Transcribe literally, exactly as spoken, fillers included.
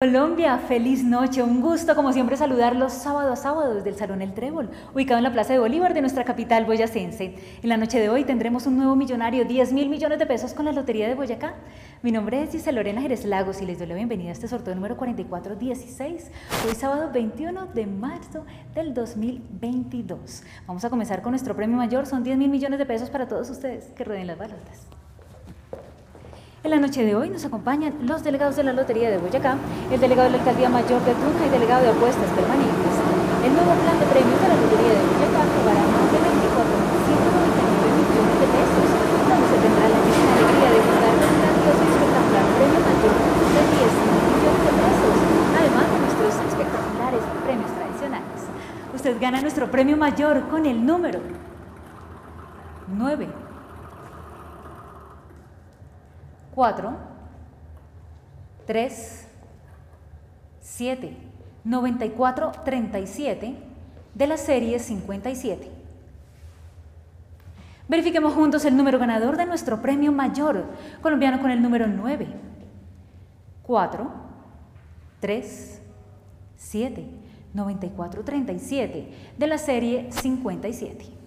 Colombia, feliz noche, un gusto como siempre saludarlos sábado a sábado desde el Salón El Trébol, ubicado en la Plaza de Bolívar de nuestra capital boyacense. En la noche de hoy tendremos un nuevo millonario, diez mil millones de pesos con la Lotería de Boyacá. Mi nombre es Gisela Lorena Jerez Lagos y les doy la bienvenida a este sorteo número cuarenta y cuatro dieciséis, hoy sábado veintiuno de marzo del dos mil veintidós. Vamos a comenzar con nuestro premio mayor, son diez mil millones de pesos para todos ustedes que rueden las balotas. En la noche de hoy nos acompañan los delegados de la Lotería de Boyacá, el delegado de la Alcaldía Mayor de Tunja y delegado de apuestas permanentes. El nuevo plan de premios de la Lotería de Boyacá jugará más de veinticuatro mil ciento noventa y nueve millones de pesos, donde se tendrá la gran alegría de jugar con un grandioso y espectacular premio mayor de diez millones de pesos, además de nuestros espectaculares premios tradicionales. Usted gana nuestro premio mayor con el número nueve, cuatro, tres, siete, noventa y cuatro, treinta y siete de la serie cincuenta y siete. Verifiquemos juntos el número ganador de nuestro premio mayor colombiano con el número nueve, cuatro, tres, siete, noventa y cuatro, treinta y siete de la serie cincuenta y siete.